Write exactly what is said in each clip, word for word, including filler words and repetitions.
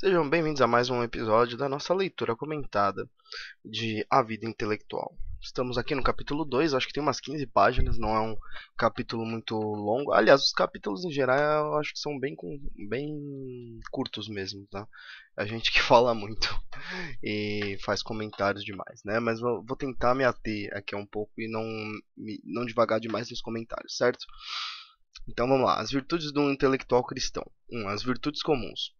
Sejam bem-vindos a mais um episódio da nossa leitura comentada de A Vida Intelectual. Estamos aqui no capítulo dois, acho que tem umas quinze páginas, não é um capítulo muito longo. Aliás, os capítulos em geral eu acho que são bem, bem curtos mesmo, tá? A gente que fala muito e faz comentários demais, né? Mas vou, vou tentar me ater aqui um pouco e não, não divagar demais nos comentários, certo? Então vamos lá, as virtudes de um intelectual cristão. um. As virtudes comuns.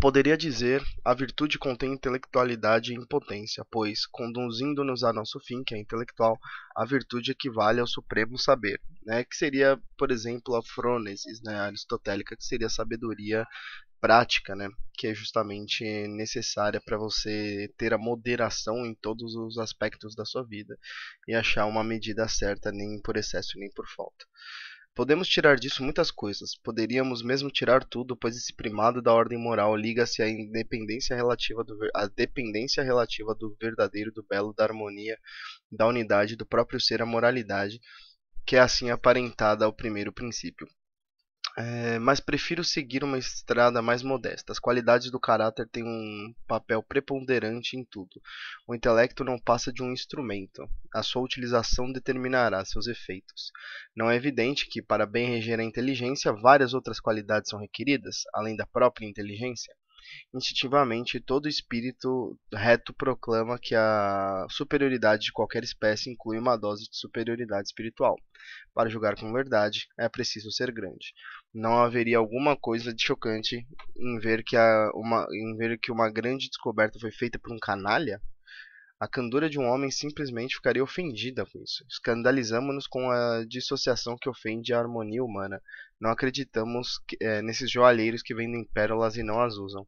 Poderia dizer, a virtude contém intelectualidade e impotência, pois, conduzindo-nos a nosso fim, que é intelectual, a virtude equivale ao supremo saber, né? Que seria, por exemplo, a phronesis, né, aristotélica, que seria a sabedoria prática, né, que é justamente necessária para você ter a moderação em todos os aspectos da sua vida e achar uma medida certa, nem por excesso nem por falta. Podemos tirar disso muitas coisas, poderíamos mesmo tirar tudo, pois esse primado da ordem moral liga-se à independência relativa do, à dependência relativa do verdadeiro, do belo, da harmonia, da unidade, do próprio ser, a moralidade, que é assim aparentada ao primeiro princípio. É, mas prefiro seguir uma estrada mais modesta. As qualidades do caráter têm um papel preponderante em tudo. O intelecto não passa de um instrumento. A sua utilização determinará seus efeitos. Não é evidente que, para bem reger a inteligência, várias outras qualidades são requeridas, além da própria inteligência? Instintivamente, todo espírito reto proclama que a superioridade de qualquer espécie inclui uma dose de superioridade espiritual. Para julgar com verdade, é preciso ser grande. Não haveria alguma coisa de chocante em ver que, a, uma, em ver que uma grande descoberta foi feita por um canalha? A candura de um homem simplesmente ficaria ofendida com isso. Escandalizamo-nos com a dissociação que ofende a harmonia humana. Não acreditamos que, é, nesses joalheiros que vendem pérolas e não as usam.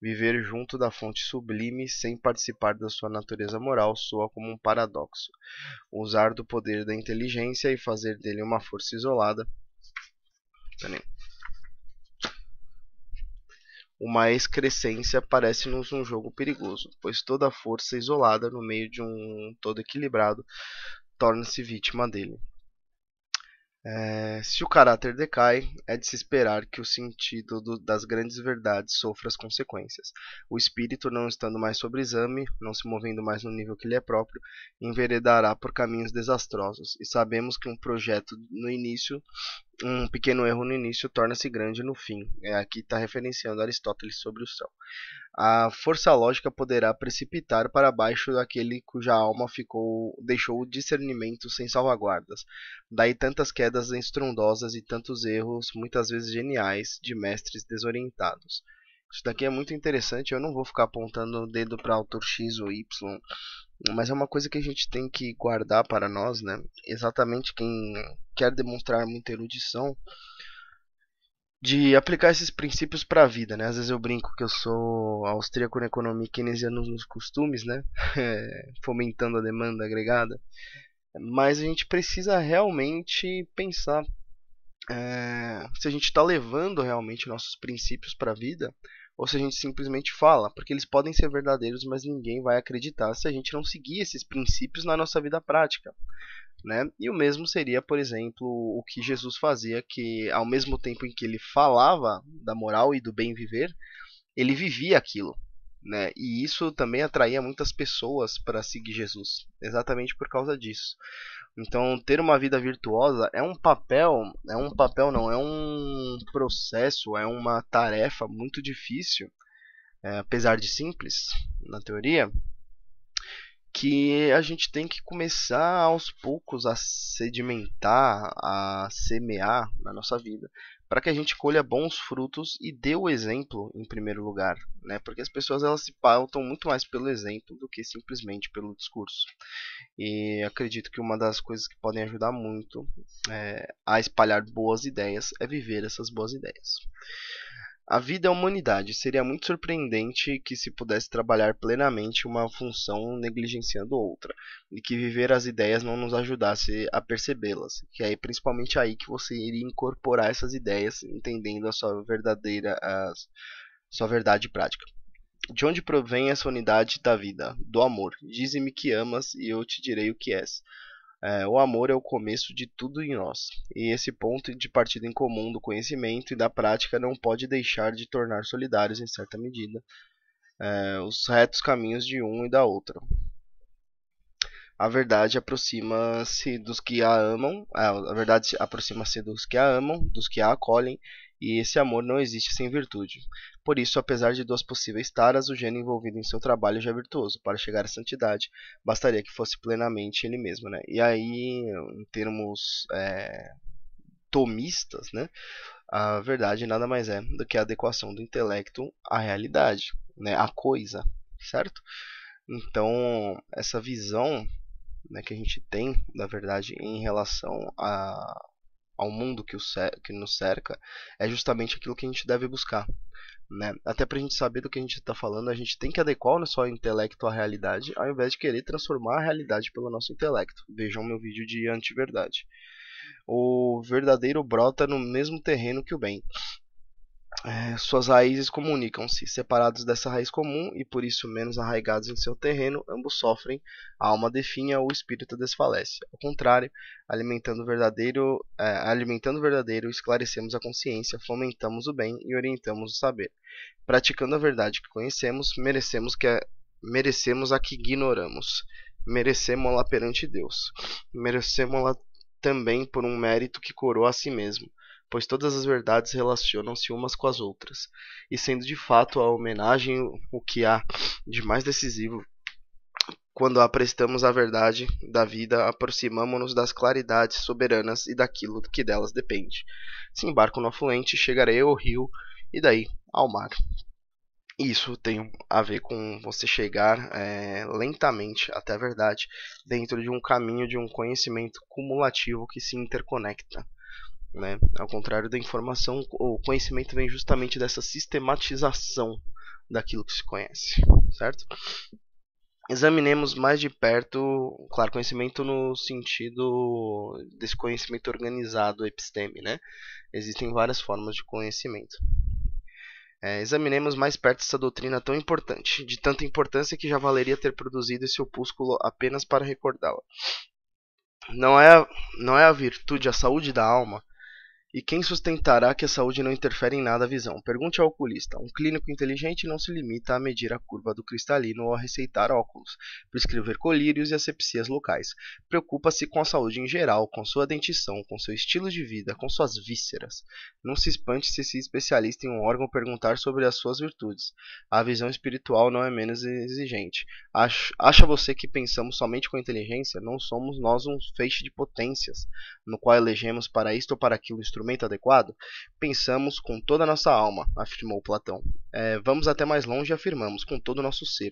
Viver junto da fonte sublime sem participar da sua natureza moral soa como um paradoxo. Usar do poder da inteligência e fazer dele uma força isolada. Peraí. Uma excrescência parece-nos um jogo perigoso, pois toda força isolada no meio de um todo equilibrado torna-se vítima dele. É, se o caráter decai, é de se esperar que o sentido do, das grandes verdades sofra as consequências. O espírito, não estando mais sob exame, não se movendo mais no nível que lhe é próprio, enveredará por caminhos desastrosos, e sabemos que um projeto no início, um pequeno erro no início, torna-se grande no fim. É, aqui está referenciando Aristóteles sobre o céu. A força lógica poderá precipitar para baixo aquele cuja alma ficou, deixou o discernimento sem salvaguardas. Daí tantas quedas estrondosas e tantos erros, muitas vezes geniais, de mestres desorientados. Isso daqui é muito interessante, eu não vou ficar apontando o dedo para autor X ou Y, mas é uma coisa que a gente tem que guardar para nós, né? Exatamente quem quer demonstrar muita erudição, de aplicar esses princípios para a vida, né? Às vezes eu brinco que eu sou austríaco na economia e keynesiano nos costumes, né? Fomentando a demanda agregada. Mas a gente precisa realmente pensar é, se a gente está levando realmente nossos princípios para a vida ou se a gente simplesmente fala, porque eles podem ser verdadeiros, mas ninguém vai acreditar se a gente não seguir esses princípios na nossa vida prática. Né? E o mesmo seria, por exemplo, o que Jesus fazia, que ao mesmo tempo em que ele falava da moral e do bem viver, ele vivia aquilo, né? E isso também atraía muitas pessoas para seguir Jesus, exatamente por causa disso. Então, ter uma vida virtuosa é um papel, é um papel não, é um processo, é uma tarefa muito difícil, é, apesar de simples, na teoria, que a gente tem que começar aos poucos a sedimentar, a semear na nossa vida, para que a gente colha bons frutos e dê o exemplo em primeiro lugar, né? Porque as pessoas elas se pautam muito mais pelo exemplo do que simplesmente pelo discurso. E acredito que uma das coisas que podem ajudar muito é, a espalhar boas ideias é viver essas boas ideias. A vida é humanidade. Seria muito surpreendente que se pudesse trabalhar plenamente uma função negligenciando outra, e que viver as ideias não nos ajudasse a percebê-las, que é principalmente aí que você iria incorporar essas ideias, entendendo a sua verdadeira, a sua verdade prática. De onde provém essa unidade da vida? Do amor. Dize-me que amas, e eu te direi o que és. É, o amor é o começo de tudo em nós, e esse ponto de partida em comum do conhecimento e da prática não pode deixar de tornar solidários, em certa medida, é, os retos caminhos de um e da outra. A verdade aproxima-se dos que a amam, a verdade aproxima-se dos que a amam, dos que a acolhem, e esse amor não existe sem virtude. Por isso, apesar de duas possíveis taras, o gênio envolvido em seu trabalho já é virtuoso. Para chegar à santidade, bastaria que fosse plenamente ele mesmo, né? E aí, em termos é, tomistas, né, a verdade nada mais é do que a adequação do intelecto à realidade, né, à coisa, certo? Então, essa visão, né, que a gente tem da verdade em relação a... ao mundo que, o cer que nos cerca, é justamente aquilo que a gente deve buscar, né? Até para a gente saber do que a gente está falando, a gente tem que adequar o nosso intelecto à realidade, ao invés de querer transformar a realidade pelo nosso intelecto. Vejam meu vídeo de antiverdade. O verdadeiro brota no mesmo terreno que o bem. É, suas raízes comunicam-se, separados dessa raiz comum e por isso menos arraigados em seu terreno, ambos sofrem, a alma definha, o espírito desfalece. Ao contrário, alimentando o verdadeiro, é, alimentando o verdadeiro, esclarecemos a consciência, fomentamos o bem e orientamos o saber. Praticando a verdade que conhecemos, merecemos, que a, merecemos a que ignoramos, merecemos-la perante Deus, merecemos-la também por um mérito que coroa a si mesmo, pois todas as verdades relacionam-se umas com as outras, e sendo de fato a homenagem o que há de mais decisivo, quando a prestamos à verdade da vida, aproximamo-nos das claridades soberanas e daquilo que delas depende. Se embarco no afluente, chegarei ao rio e daí ao mar. Isso tem a ver com você chegar é, lentamente até a verdade, dentro de um caminho de um conhecimento cumulativo que se interconecta, né? Ao contrário da informação, o conhecimento vem justamente dessa sistematização daquilo que se conhece, certo? Examinemos mais de perto, claro, conhecimento no sentido desse conhecimento organizado, episteme, né? Existem várias formas de conhecimento. É, examinemos mais perto essa doutrina tão importante, de tanta importância que já valeria ter produzido esse opúsculo apenas para recordá-la. Não é, não é a virtude, a saúde da alma? E quem sustentará que a saúde não interfere em nada a visão? Pergunte ao oculista. Um clínico inteligente não se limita a medir a curva do cristalino ou a receitar óculos, prescrever colírios e asepsias locais. Preocupa-se com a saúde em geral, com sua dentição, com seu estilo de vida, com suas vísceras. Não se espante se esse especialista em um órgão perguntar sobre as suas virtudes. A visão espiritual não é menos exigente. Acha você que pensamos somente com a inteligência? Não somos nós um feixe de potências, no qual elegemos para isto ou para aquilo instrumento adequado? Pensamos com toda a nossa alma, afirmou Platão. É, vamos até mais longe e afirmamos com todo o nosso ser.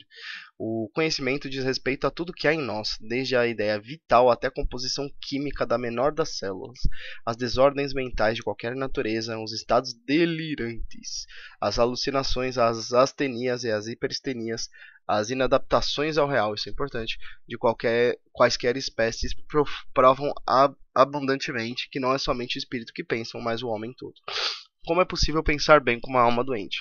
O conhecimento diz respeito a tudo que há em nós, desde a ideia vital até a composição química da menor das células, as desordens mentais de qualquer natureza, os estados delirantes, as alucinações, as astenias e as hiperestenias, as inadaptações ao real, isso é importante, de qualquer, quaisquer espécies provam ab abundantemente que não é somente o espírito que pensa, mas o homem todo. Como é possível pensar bem com uma alma doente,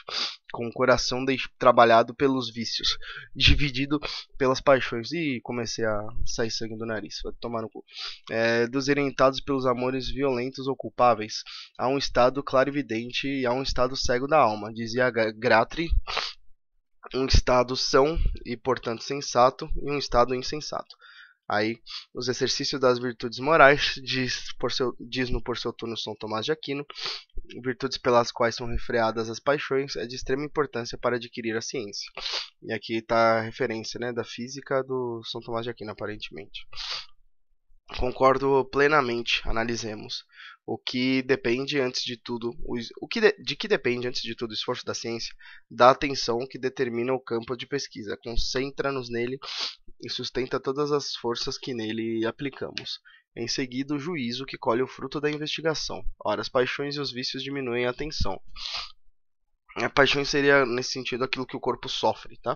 com o coração trabalhado pelos vícios, dividido pelas paixões? E comecei a sair sangue do nariz, vai tomar no cu. É, desorientados pelos amores violentos ou culpáveis, há um estado clarividente e há um estado cego da alma, dizia Gratry. Um estado são e, portanto, sensato, e um estado insensato. Aí, os exercícios das virtudes morais, diz, por seu, diz no por seu turno São Tomás de Aquino, virtudes pelas quais são refreadas as paixões, é de extrema importância para adquirir a ciência. E aqui está a referência, né, da física do São Tomás de Aquino, aparentemente. Concordo plenamente, analisemos. O que depende antes de tudo, o que de, de que depende antes de tudo o esforço da ciência, dá atenção que determina o campo de pesquisa, concentra-nos nele e sustenta todas as forças que nele aplicamos. Em seguida, o juízo que colhe o fruto da investigação. Ora, as paixões e os vícios diminuem a atenção. A paixão seria, nesse sentido, aquilo que o corpo sofre, tá?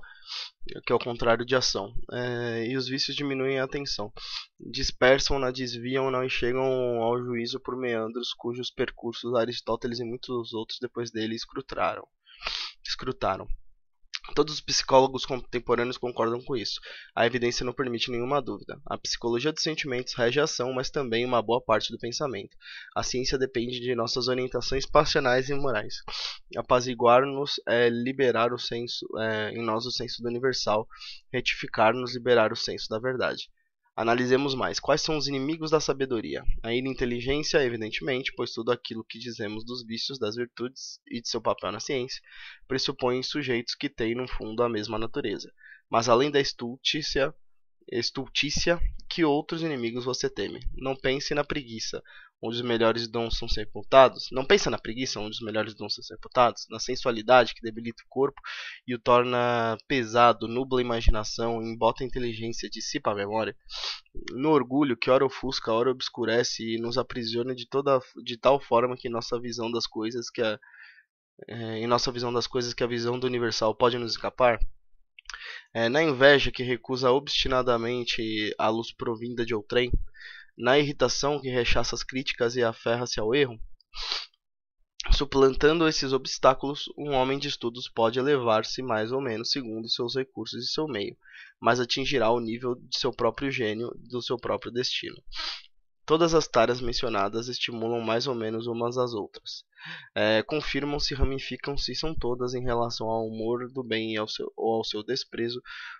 Que é o contrário de ação. É, e os vícios diminuem a atenção. Dispersam-na, desviam-na e chegam ao juízo por meandros cujos percursos Aristóteles e muitos outros depois dele escrutaram. escrutaram. Todos os psicólogos contemporâneos concordam com isso. A evidência não permite nenhuma dúvida. A psicologia dos sentimentos rege a ação, mas também uma boa parte do pensamento. A ciência depende de nossas orientações passionais e morais. Apaziguar-nos é liberar o senso, é, em nós o senso do universal. Retificar-nos, liberar o senso da verdade. Analisemos mais. Quais são os inimigos da sabedoria? A inteligência, evidentemente, pois tudo aquilo que dizemos dos vícios, das virtudes e de seu papel na ciência, pressupõe sujeitos que têm, no fundo, a mesma natureza. Mas, além da estultícia, estultícia, que outros inimigos você teme? Não pense na preguiça, onde os melhores dons são sepultados. Não pense na preguiça, onde os melhores dons são sepultados. Na sensualidade, que debilita o corpo e o torna pesado, nubla a imaginação, embota a inteligência, dissipa a memória. No orgulho, que ora ofusca, ora obscurece e nos aprisiona de, toda, de tal forma que nossa visão das coisas que a, é, em nossa visão das coisas que a visão do universal pode nos escapar. É, na inveja, que recusa obstinadamente a luz provinda de outrem. Na irritação, que rechaça as críticas e aferra-se ao erro. Suplantando esses obstáculos, um homem de estudos pode elevar-se mais ou menos segundo seus recursos e seu meio, mas atingirá o nível de seu próprio gênio e do seu próprio destino. Todas as tareas mencionadas estimulam mais ou menos umas às outras. É, confirmam-se, ramificam-se e são todas, em relação ao humor do bem e ao seu, ou ao seu desprezo,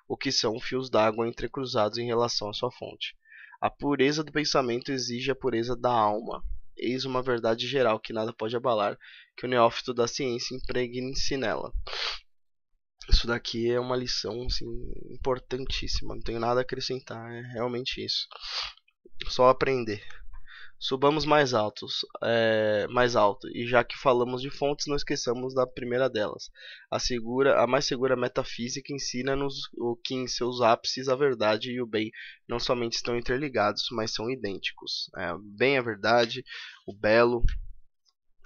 o que são fios d'água entrecruzados em relação à sua fonte. A pureza do pensamento exige a pureza da alma. Eis uma verdade geral que nada pode abalar, que o neófito da ciência impregne-se nela. Isso daqui é uma lição assim, importantíssima, não tenho nada a acrescentar, é realmente isso. Só aprender. Subamos mais altos, é, mais alto, e já que falamos de fontes, não esqueçamos da primeira delas. A, segura, a mais segura metafísica ensina-nos o que em seus ápices a verdade e o bem não somente estão interligados, mas são idênticos. É, bem a verdade, o belo,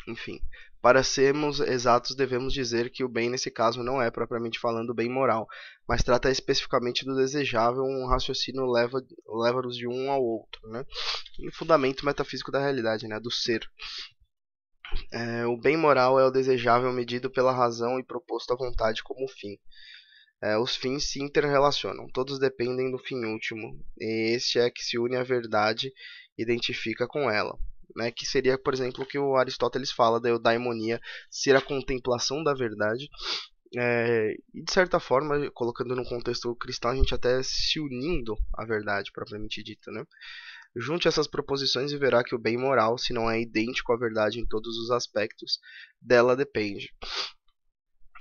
enfim. Para sermos exatos, devemos dizer que o bem, nesse caso, não é propriamente falando bem moral, mas trata especificamente do desejável. Um raciocínio leva, leva-nos de um ao outro, né? Um fundamento metafísico da realidade, né? Do ser. É, o bem moral é o desejável medido pela razão e proposto à vontade como fim. É, os fins se interrelacionam, todos dependem do fim último, e este é que se une à verdade e identifica com ela. Né, que seria, por exemplo, o que o Aristóteles fala da eudaimonia, ser a contemplação da verdade. É, e de certa forma, colocando no contexto cristão, a gente até se unindo à verdade, propriamente dita. Né? Junte essas proposições e verá que o bem moral, se não é idêntico à verdade em todos os aspectos, dela depende.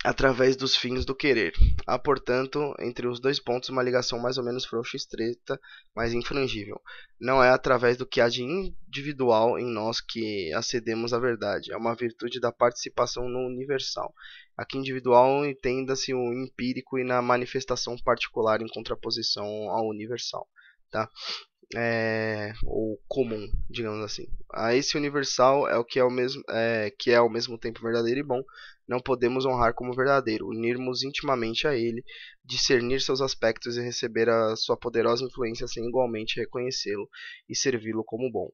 Através dos fins do querer. Há, portanto, entre os dois pontos uma ligação mais ou menos frouxa e estreita, mas infrangível. Não é através do que há de individual em nós que acedemos à verdade. É uma virtude da participação no universal. Aqui individual entenda-se o empírico e na manifestação particular em contraposição ao universal. Tá? É, ou comum, digamos assim. A esse universal é o que é, o mesmo, é, que é ao mesmo tempo verdadeiro e bom. Não podemos honrar como verdadeiro, unirmos intimamente a ele, discernir seus aspectos e receber a sua poderosa influência sem igualmente reconhecê-lo e servi-lo como bom.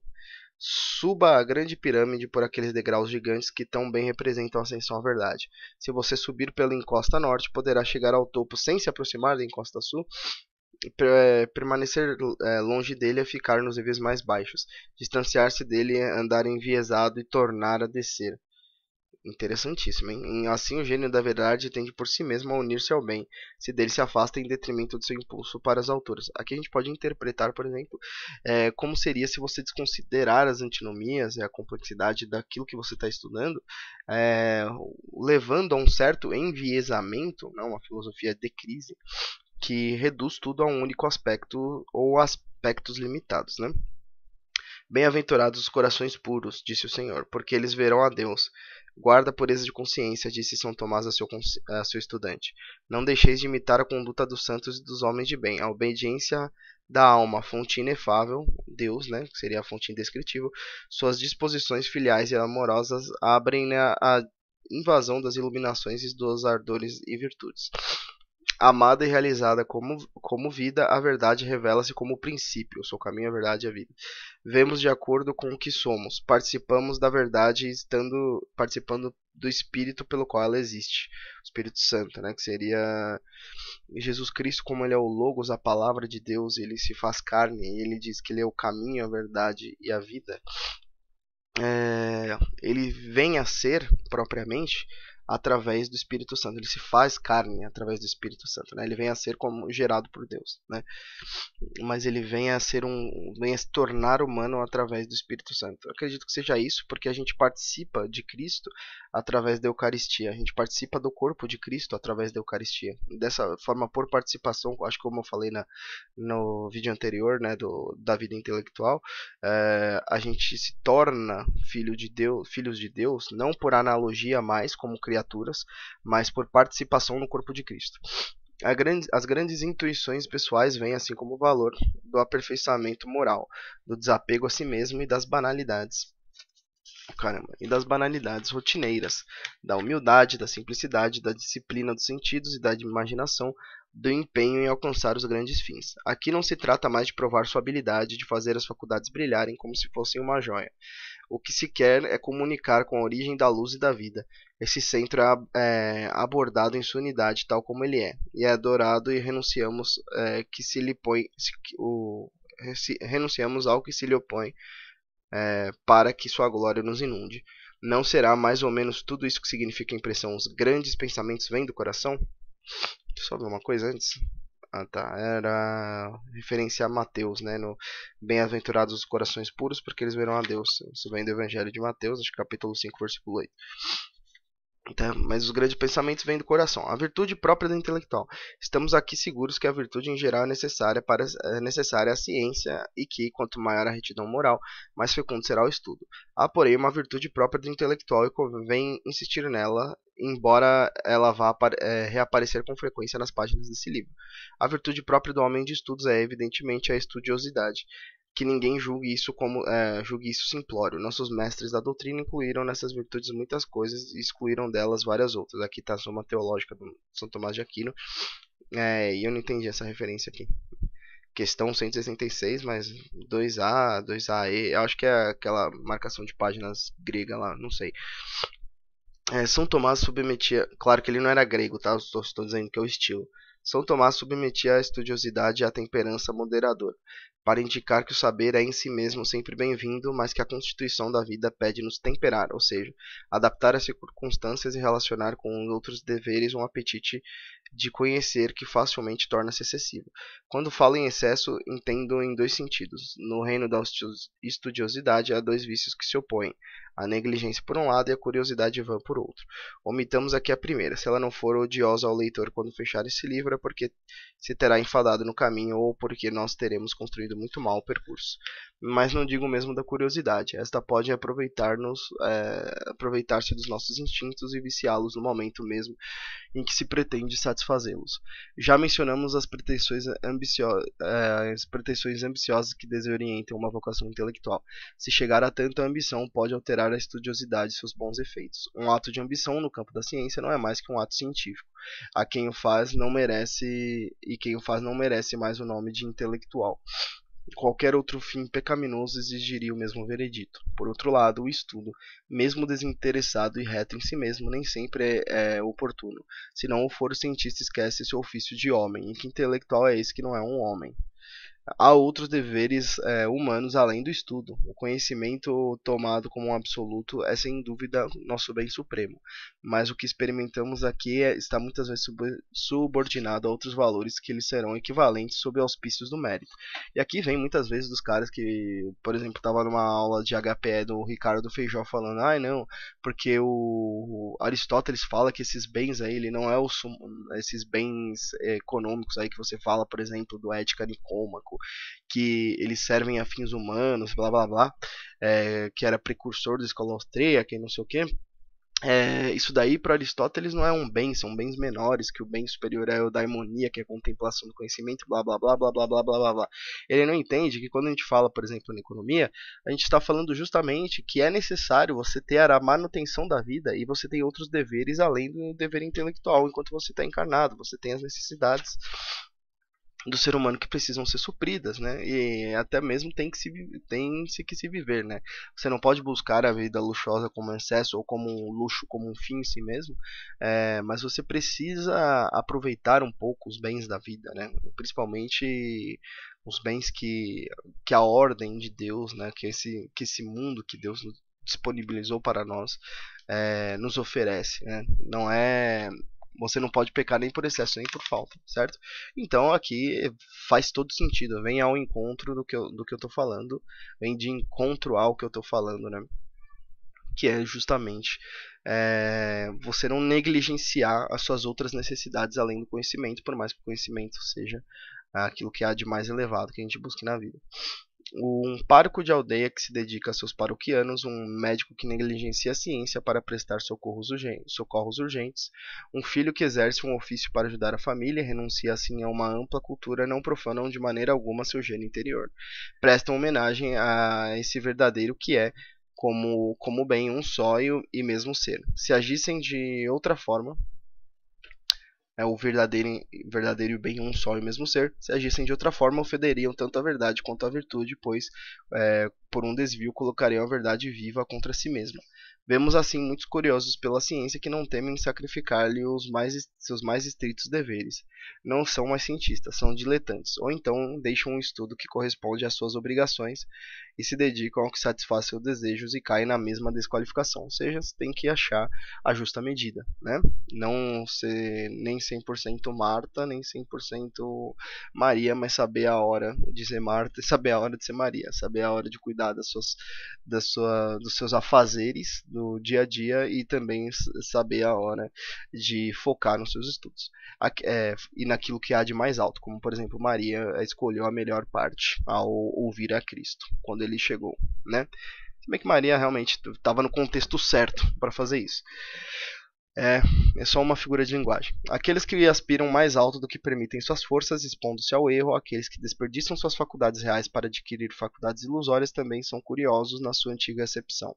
Suba a grande pirâmide por aqueles degraus gigantes que tão bem representam a ascensão à verdade. Se você subir pela encosta norte, poderá chegar ao topo sem se aproximar da encosta sul. Permanecer longe dele é ficar nos níveis mais baixos. Distanciar-se dele é andar enviesado e tornar a descer. Interessantíssimo, hein? Assim o gênio da verdade tende por si mesmo a unir-se ao bem, se dele se afasta em detrimento do seu impulso para as alturas. Aqui a gente pode interpretar, por exemplo, é, como seria se você desconsiderar as antinomias e a complexidade daquilo que você está estudando, é, levando a um certo enviesamento, não, uma filosofia de crise, que reduz tudo a um único aspecto ou aspectos limitados, né? Bem-aventurados os corações puros, disse o Senhor, porque eles verão a Deus. Guarda a pureza de consciência, disse São Tomás a seu, a seu estudante. Não deixeis de imitar a conduta dos santos e dos homens de bem. A obediência da alma, fonte inefável, Deus, né, que seria a fonte indescritível, suas disposições filiais e amorosas abrem a invasão das iluminações e dos ardores e virtudes. amada e realizada como, como vida, a verdade revela-se como o princípio. Eu sou o caminho, a verdade e a vida. Vemos de acordo com o que somos. Participamos da verdade estando participando do Espírito pelo qual ela existe. O Espírito Santo, né? Que seria Jesus Cristo, como ele é o Logos, a palavra de Deus. Ele se faz carne. Ele diz que ele é o caminho, a verdade e a vida. É, ele vem a ser, propriamente, através do Espírito Santo. Ele se faz carne através do Espírito Santo, né? Ele vem a ser como gerado por Deus, né? Mas ele vem a ser um, vem a se tornar humano através do Espírito Santo. Eu acredito que seja isso, porque a gente participa de Cristo através da Eucaristia. A gente participa do corpo de Cristo através da Eucaristia. Dessa forma, por participação, acho que como eu falei na, no vídeo anterior, né, do, da vida intelectual, é, a gente se torna filho de Deus, filhos de Deus, não por analogia mais como criaturas, mas por participação no corpo de Cristo. A grande, as grandes intuições pessoais vêm assim como o valor do aperfeiçoamento moral, do desapego a si mesmo e das banalidades. Caramba, e das banalidades rotineiras, da humildade, da simplicidade, da disciplina dos sentidos e da imaginação, do empenho em alcançar os grandes fins. Aqui não se trata mais de provar sua habilidade, de fazer as faculdades brilharem como se fossem uma joia. O que se quer é comunicar com a origem da luz e da vida. Esse centro é abordado em sua unidade, tal como ele é, e é adorado, e renunciamos, é, que se lhe põe, se, o, se, renunciamos ao que se lhe opõe, é, para que sua glória nos inunde. Não será mais ou menos tudo isso que significa a impressão? Os grandes pensamentos vêm do coração? Só ver uma coisa antes. Ah, tá. Era referenciar Mateus, né? No Bem-aventurados os corações puros, porque eles verão a Deus. Isso vem do Evangelho de Mateus, acho que capítulo cinco, versículo oito. Então, mas os grandes pensamentos vêm do coração. A virtude própria do intelectual. Estamos aqui seguros que a virtude em geral é necessária, para, é necessária à ciência, e que, quanto maior a retidão moral, mais fecundo será o estudo. Há, porém, uma virtude própria do intelectual e convém insistir nela, embora ela vá é, reaparecer com frequência nas páginas desse livro. A virtude própria do homem de estudos é, evidentemente, a estudiosidade. Que ninguém julgue isso como é, julgue isso simplório. Nossos mestres da doutrina incluíram nessas virtudes muitas coisas e excluíram delas várias outras. Aqui está a Soma Teológica do São Tomás de Aquino. É, e eu não entendi essa referência aqui. Questão cento e sessenta e seis, mas dois A, dois A E. Eu acho que é aquela marcação de páginas grega lá, não sei. É, São Tomás submetia... Claro que ele não era grego, tá? Estou, estou dizendo que é o estilo. São Tomás submetia a estudiosidade e a temperança moderadora, para indicar que o saber é em si mesmo sempre bem-vindo, mas que a constituição da vida pede-nos temperar, ou seja, adaptar as circunstâncias e relacionar com os outros deveres um apetite de conhecer que facilmente torna-se excessivo. Quando falo em excesso, entendo em dois sentidos. No reino da estudiosidade, há dois vícios que se opõem, a negligência por um lado e a curiosidade vã por outro. Omitamos aqui a primeira. Se ela não for odiosa ao leitor quando fechar esse livro, é porque se terá enfadado no caminho ou porque nós teremos construído muito mal o percurso. Mas não digo mesmo da curiosidade. Esta pode aproveitar-nos, é, aproveitar-se dos nossos instintos e viciá-los no momento mesmo em que se pretende satisfazê-los. Já mencionamos as pretensões, ambicio é, as pretensões ambiciosas que desorientam uma vocação intelectual. Se chegar a tanta ambição, pode alterar a estudiosidade e seus bons efeitos. Um ato de ambição no campo da ciência não é mais que um ato científico. A quem o faz não merece, e quem o faz não merece mais o nome de intelectual. Qualquer outro fim pecaminoso exigiria o mesmo veredito. Por outro lado, o estudo, mesmo desinteressado e reto em si mesmo, nem sempre é, é oportuno. Se não o for, o cientista esquece seu ofício de homem, e que intelectual é esse que não é um homem? Há outros deveres é, humanos além do estudo. O conhecimento tomado como um absoluto é sem dúvida nosso bem supremo, mas o que experimentamos aqui é, está muitas vezes subordinado a outros valores que lhe serão equivalentes sob auspícios do mérito. E aqui vem muitas vezes dos caras que, por exemplo, estava numa aula de H P E do Ricardo Feijó falando: ai não, porque o Aristóteles fala que esses bens aí, ele não é o sumo, esses bens econômicos aí que você fala, por exemplo, do Ética Nicômaco, que eles servem a fins humanos, blá blá blá, é, que era precursor da escola austríaca, que não sei o que. É, isso daí para Aristóteles não é um bem, são bens menores, que o bem superior é a eudaimonia, que é a contemplação do conhecimento, blá blá blá blá blá blá blá blá. Ele não entende que quando a gente fala, por exemplo, na economia, a gente está falando justamente que é necessário você ter a manutenção da vida e você tem outros deveres além do dever intelectual enquanto você está encarnado, você tem as necessidades do ser humano que precisam ser supridas, né? E até mesmo tem que se tem que se viver, né? Você não pode buscar a vida luxuosa como um excesso ou como um luxo, como um fim em si mesmo, é, mas você precisa aproveitar um pouco os bens da vida, né? Principalmente os bens que que a ordem de Deus, né? Que esse que esse mundo que Deus disponibilizou para nós é, nos oferece, né? Não é Você não pode pecar nem por excesso, nem por falta, certo? Então aqui faz todo sentido, vem ao encontro do que eu, do que eu tô falando, vem de encontro ao que eu tô falando, né? Que é justamente é, você não negligenciar as suas outras necessidades além do conhecimento, por mais que o conhecimento seja aquilo que há de mais elevado que a gente busque na vida. Um pároco de aldeia que se dedica a seus paroquianos, um médico que negligencia a ciência para prestar socorros urgentes, um filho que exerce um ofício para ajudar a família e renuncia assim a uma ampla cultura, não profanam de maneira alguma seu gênio interior. Prestam homenagem a esse verdadeiro que é, como, como bem, um só e, e mesmo ser. Se agissem de outra forma... É o verdadeiro, verdadeiro bem, um só e mesmo ser. Se agissem de outra forma, ofenderiam tanto a verdade quanto a virtude, pois é, por um desvio colocariam a verdade viva contra si mesma. Vemos assim muitos curiosos pela ciência que não temem sacrificar-lhe os mais, seus mais estritos deveres. Não são mais cientistas, são diletantes, ou então deixam um estudo que corresponde às suas obrigações e se dedicam ao que satisfaz seus desejos e caem na mesma desqualificação. Ou seja, você tem que achar a justa medida, né? Não ser nem cem por cento Marta, nem cem por cento Maria, mas saber a hora de ser Marta e saber a hora de ser Maria, saber a hora de cuidar das suas, da sua, dos seus afazeres do dia a dia e também saber a hora de focar nos seus estudos e naquilo que há de mais alto, como por exemplo Maria escolheu a melhor parte ao ouvir a Cristo quando ele chegou, né? Se bem que Maria realmente estava no contexto certo para fazer isso. É, é só uma figura de linguagem. Aqueles que aspiram mais alto do que permitem suas forças, expondo-se ao erro, aqueles que desperdiçam suas faculdades reais para adquirir faculdades ilusórias, também são curiosos na sua antiga acepção.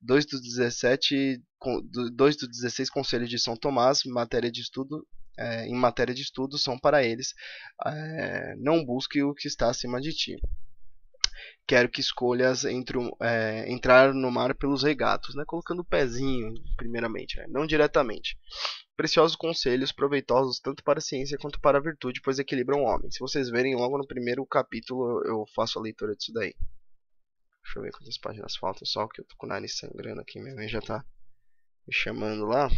Dois dos dezessete, dois dos dezesseis conselhos de São Tomás em matéria de estudo, é, em matéria de estudo são para eles: é, não busque o que está acima de ti. Quero que escolhas entre, é, entrar no mar pelos regatos, né? Colocando o pezinho, primeiramente, né? Não diretamente. Preciosos conselhos, proveitosos tanto para a ciência quanto para a virtude, pois equilibram o homem. Se vocês verem logo no primeiro capítulo, eu faço a leitura disso daí. Deixa eu ver quantas páginas faltam, só que eu tô com o nariz sangrando aqui, minha mãe já tá me chamando lá.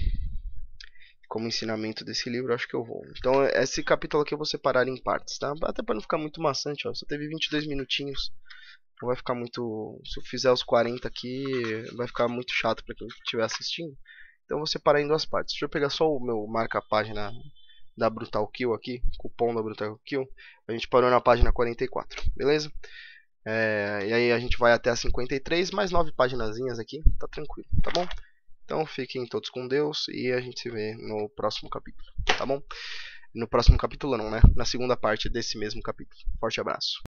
Como ensinamento desse livro, acho que eu vou. Então, esse capítulo aqui eu vou separar em partes, tá? Até para não ficar muito maçante, ó. Só teve vinte e dois minutinhos. Não vai ficar muito... Se eu fizer os quarenta aqui, vai ficar muito chato para quem estiver assistindo. Então, eu vou separar em duas partes. Deixa eu pegar só o meu marca-página da Brutal Kill aqui. Cupom da Brutal Kill. A gente parou na página quarenta e quatro, beleza? É, e aí a gente vai até a cinquenta e três, mais nove paginazinhas aqui. Tá tranquilo, tá bom? Então fiquem todos com Deus e a gente se vê no próximo capítulo, tá bom? No próximo capítulo não, né? Na segunda parte desse mesmo capítulo. Forte abraço.